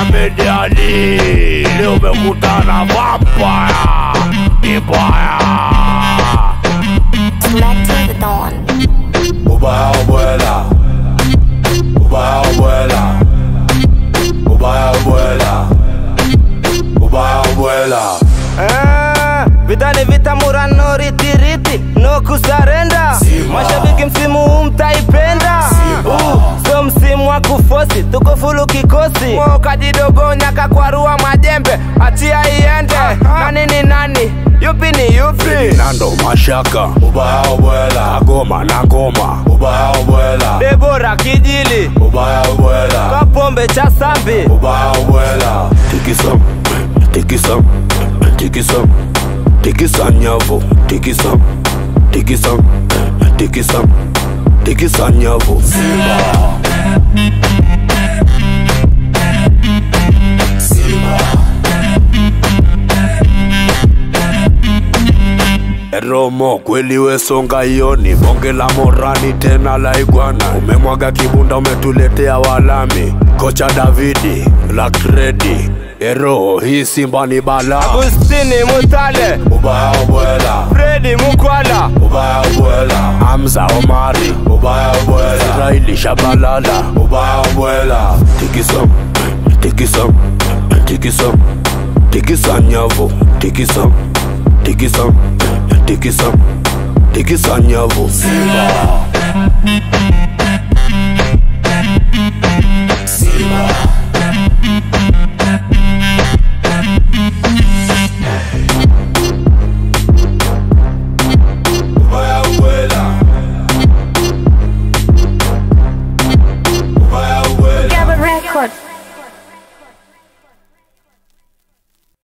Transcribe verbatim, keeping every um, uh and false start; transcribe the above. Ameliani nimekutana mabaya ibaya. Ubaya ubwela, ubaya ubwela, ubaya ubwela, ubaya ubwela. Ah, vita ni vita, mura no riti riti, no kusarenda. Mashabiki msimu huu mtaipenda. So msimu wa kufosi, tuko fulu kikosi. Mwa ukajidogo nyaka kwa ruwa majembe, atia iende. Nani ni nani, yupi ni yupi? Nando Mashaka, ubaya ubwela. Agoma na ngoma, ubaya ubwela. Debora Kijili, ubaya ubwela. Kapombe cha Sambi, ubaya ubwela. Tikisam, tikisam, tikisam, tikisanyavo, tikisam, tikisam, tikisam, tikisanyavo. Simba Romo kweli wesonga ioni, bonge la morani tena la iguana. Umemwaga kibunda umetuletea walami, kocha Davidi, la kredi. Ero hii Simba ni bala. Agustini Mutale, ubaya ubwela. Freddy Mukwala, ubaya ubwela. Hamza Omari, ubaya ubwela. Israeli Shabalala, ubaya ubwela. Tikisam, tikisam, tikisam, tikisanyavo, tikisam, tikisam, tikisam, tikisanyavo. Simba Simba ubaya ubwela, ubaya ubwela. Gabba Records.